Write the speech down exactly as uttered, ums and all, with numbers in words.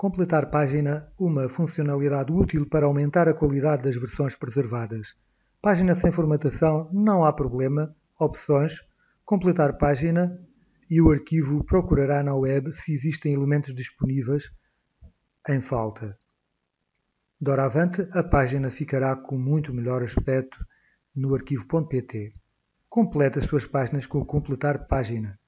Completar página, uma funcionalidade útil para aumentar a qualidade das versões preservadas. Página sem formatação, não há problema. Opções, completar página e o arquivo procurará na web se existem elementos disponíveis em falta. Doravante, a página ficará com muito melhor aspecto no arquivo ponto pt. Complete as suas páginas com o completar página.